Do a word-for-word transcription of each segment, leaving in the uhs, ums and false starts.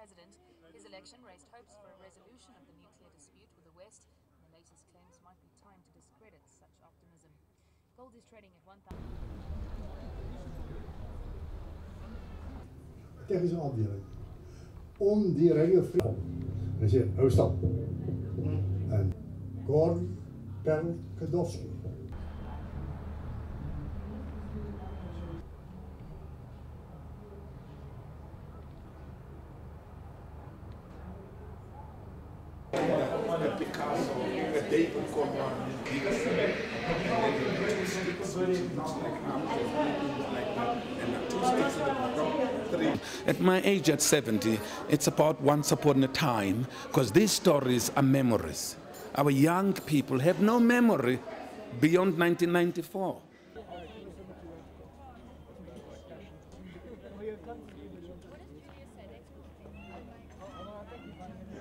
president, his election raised hopes for a resolution of the nuclear dispute with the West, and the latest claims might be timed to discredit such optimism. Gold is trading at one thousand. Technische aandeling. Om die radio vrij. En sê, hou stap. En Gordon Perl-Kadowski. At my age, at seventy, it's about once upon a time, because these stories are memories. Our young people have no memory beyond nineteen ninety-four.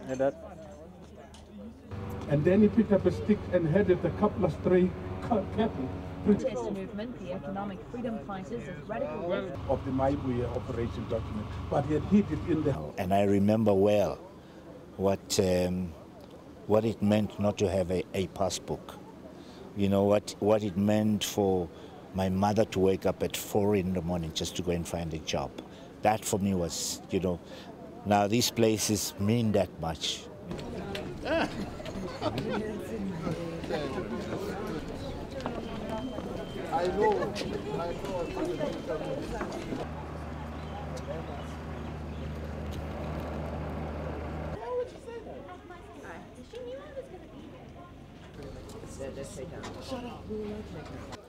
And that. And then he picked up a stick and headed a couple of stray cattle. The protest movement, the economic freedom fighters, is radical of the Maibuya operation document, but he had hid it in the house. And I remember well what um, what it meant not to have a, a passbook. You know what what it meant for my mother to wake up at four in the morning just to go and find a job. That for me was, you know. Now these places mean that much. I know, I know.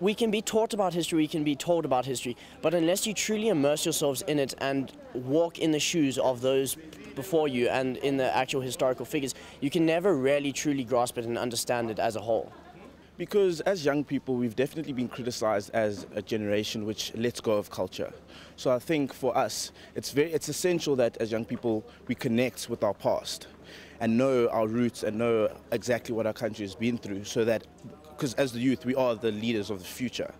We can be taught about history, we can be told about history, but unless you truly immerse yourselves in it and walk in the shoes of those before you and in the actual historical figures, you can never really truly grasp it and understand it as a whole. Because as young people, we've definitely been criticized as a generation which lets go of culture. So I think for us, it's, very, it's essential that as young people, we connect with our past and know our roots and know exactly what our country has been through, so that, because as the youth, we are the leaders of the future.